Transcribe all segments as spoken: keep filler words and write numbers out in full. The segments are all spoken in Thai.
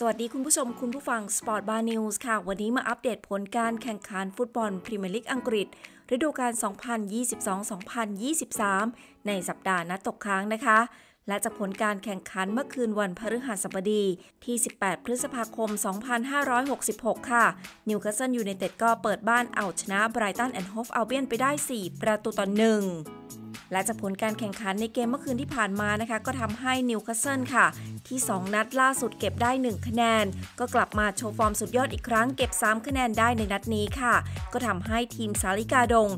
สวัสดีคุณผู้ชมคุณผู้ฟัง Sport Bar News ค่ะวันนี้มาอัปเดตผลการแข่งขันฟุตบอลพรีเมียร์ลีกอังกฤษฤดูกาล สองพันยี่สิบสอง สองพันยี่สิบสาม ในสัปดาห์นัดตกค้างนะคะและจากผลการแข่งขันเมื่อคืนวันพฤหัสบดีที่สิบแปดพฤษภาคมสองพันห้าร้อยหกสิบหกค่ะนิวคาสเซิลยูไนเต็ดก็เปิดบ้านเอาชนะไบรตันแอนด์โฮฟอัลเบียนไปได้สี่ประตูต่อหนึ่งและจากผลการแข่งขันในเกมเมื่อคืนที่ผ่านมานะคะก็ทำให้นิวคาสเซิลค่ะที่สองนัดล่าสุดเก็บได้หนึ่งคะแนนก็กลับมาโชว์ฟอร์มสุดยอดอีกครั้งเก็บสามคะแนนได้ในนัดนี้ค่ะก็ทำให้ทีมสาลิกาดง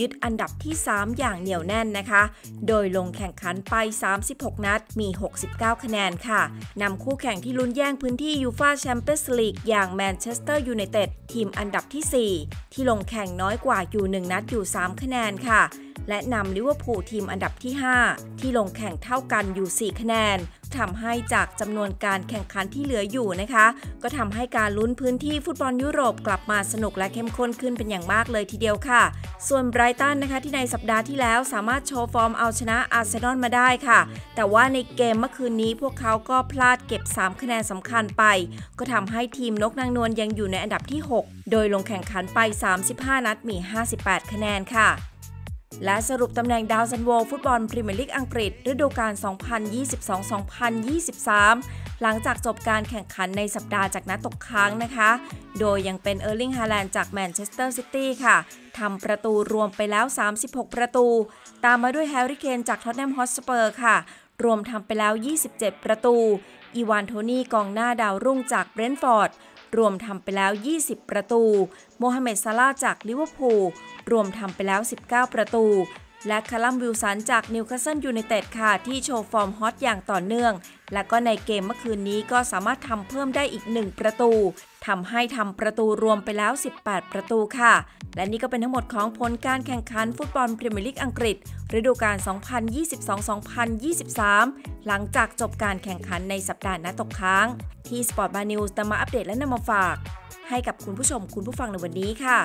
ยึดอันดับที่สามอย่างเหนียวแน่นนะคะโดยลงแข่งขันไปสามสิบหกนัดมีหกสิบเก้าคะแนนค่ะนำคู่แข่งที่ลุ้นแย่งพื้นที่ยูฟ่าแชมเปี้ยนส์ลีกอย่างแมนเชสเตอร์ยูไนเต็ดทีมอันดับที่สี่ที่ลงแข่งน้อยกว่าอยู่หนึ่งนัดอยู่สามคะแนนค่ะและนำลิเวอร์พูลทีมอันดับที่ห้าที่ลงแข่งเท่ากันอยู่สี่คะแนนทำให้จากจำนวนการแข่งขันที่เหลืออยู่นะคะก็ทำให้การลุ้นพื้นที่ฟุตบอลยุโรปกลับมาสนุกและเข้มข้นขึ้นเป็นอย่างมากเลยทีเดียวค่ะส่วนไบรตันนะคะที่ในสัปดาห์ที่แล้วสามารถโชว์ฟอร์มเอาชนะอาร์เซนอลมาได้ค่ะแต่ว่าในเกมเมื่อคืนนี้พวกเขาก็พลาดเก็บสามคะแนนสำคัญไปก็ทำให้ทีมนกนางนวลยังอยู่ในอันดับที่หกโดยลงแข่งขันไปสามสิบห้านัดมีห้าสิบแปดคะแนนค่ะและสรุปตำแหน่งดาวซันโวฟุตบอลพรีเมียร์ลีกอังกฤษฤดูกาล สองพันยี่สิบสอง สองพันยี่สิบสาม หลังจากจบการแข่งขันในสัปดาห์จากนัดตกค้างนะคะโดยยังเป็นเออร์ลิง ฮาแลนด์จากแมนเชสเตอร์ซิตี้ค่ะทำประตูรวมไปแล้วสามสิบหกประตูตามมาด้วยแฮร์รี่เคนจากท็อตแนมฮอตสเปอร์ค่ะรวมทำไปแล้วยี่สิบเจ็ดประตูอีวานโทนี่กองหน้าดาวรุ่งจากเบรนท์ฟอร์ดรวมทำไปแล้วยี่สิบประตูโมฮัมเหม็ดซาลาห์จากลิเวอร์พูลรวมทำไปแล้วสิบเก้าประตูและคาลัมวิลสันจากนิวคาสเซิลยูไนเต็ดค่ะที่โชว์ฟอร์มฮอตอย่างต่อเนื่องและก็ในเกมเมื่อคืนนี้ก็สามารถทำเพิ่มได้อีกหนึ่งประตูทำให้ทำประตูรวมไปแล้วสิบแปดประตูค่ะและนี่ก็เป็นทั้งหมดของผลการแข่งขันฟุตบอลพรีเมียร์ลีกอังกฤษฤดูกาล สองพันยี่สิบสอง สองพันยี่สิบสาม หลังจากจบการแข่งขันในสัปดาห์นัดตกค้างที่ Sport Bar News นำมาอัปเดตและนำมาฝากให้กับคุณผู้ชมคุณผู้ฟังในวันนี้ค่ะ